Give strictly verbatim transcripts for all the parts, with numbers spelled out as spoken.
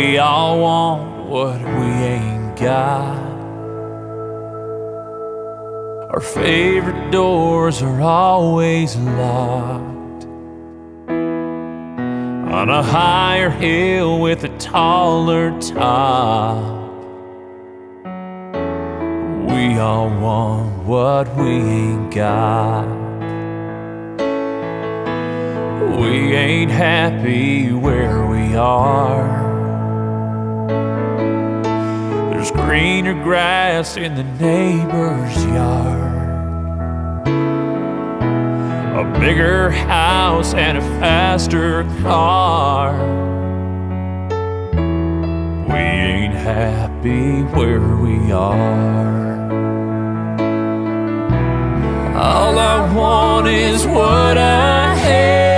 We all want what we ain't got. Our favorite doors are always locked. On a higher hill with a taller top, we all want what we ain't got. We ain't happy where we are. There's greener grass in the neighbor's yard, a bigger house and a faster car. We ain't happy where we are. All I want is what I had.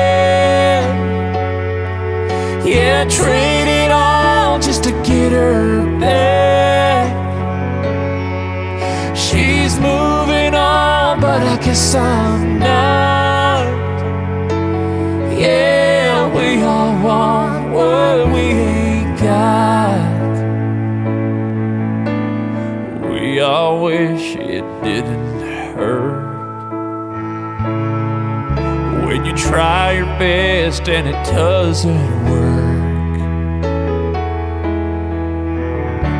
Yeah, I trade it all just to get her back. She's moving on, but I guess I'm not. Yeah, we all want what we ain't got. We all wish it didn't hurt. When you try your best and it doesn't work,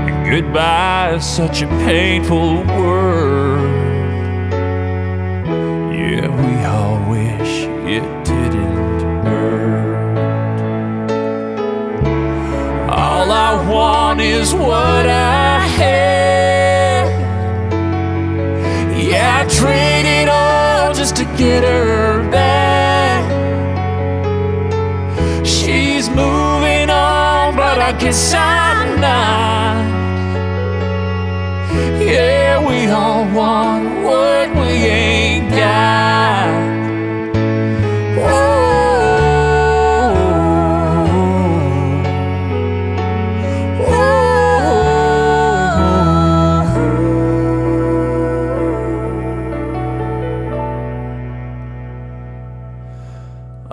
and goodbye is such a painful word. Yeah, we all wish it didn't hurt. All I want is what I had. Yeah, I traded all just to get her back. Moving on, but I guess I'm not. Yeah, we all want what we ain't got. Ooh. Ooh.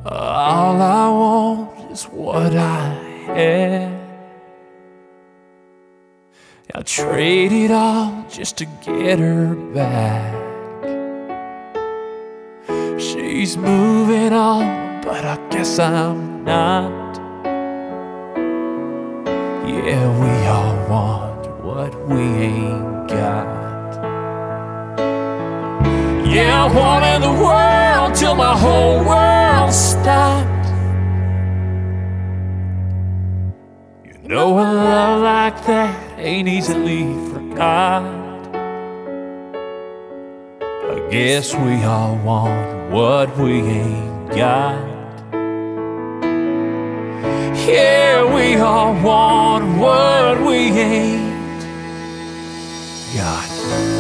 All I want is what I had. I traded all just to get her back. She's moving on, but I guess I'm not. Yeah, we all want what we ain't got. Yeah, I wanted the world till my whole world stopped. No, a love like that ain't easily forgot. I guess we all want what we ain't got. Yeah, we all want what we ain't got.